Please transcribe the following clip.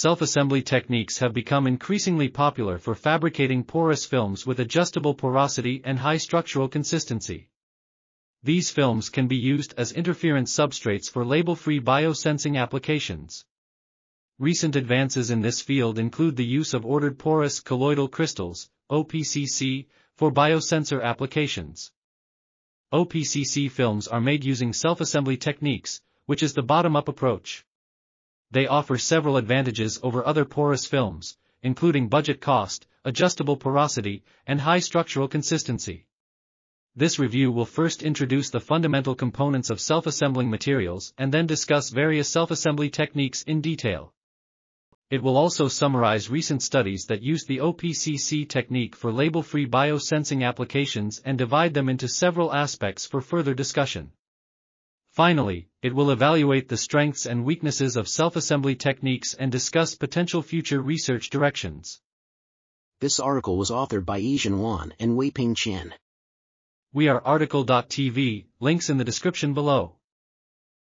self-assembly techniques have become increasingly popular for fabricating porous films with adjustable porosity and high structural consistency. These films can be used as interference substrates for label-free biosensing applications. Recent advances in this field include the use of ordered porous colloidal crystals, OPCC, for biosensor applications. OPCC films are made using self-assembly techniques, which is the bottom-up approach. They offer several advantages over other porous films, including budget cost, adjustable porosity, and high structural consistency. This review will first introduce the fundamental components of self-assembling materials and then discuss various self-assembly techniques in detail. It will also summarize recent studies that use the OPCC technique for label-free biosensing applications and divide them into several aspects for further discussion. Finally, it will evaluate the strengths and weaknesses of self-assembly techniques and discuss potential future research directions. This article was authored by Yi-Zhen Wan and Weiping Qian. We are article.tv, links in the description below.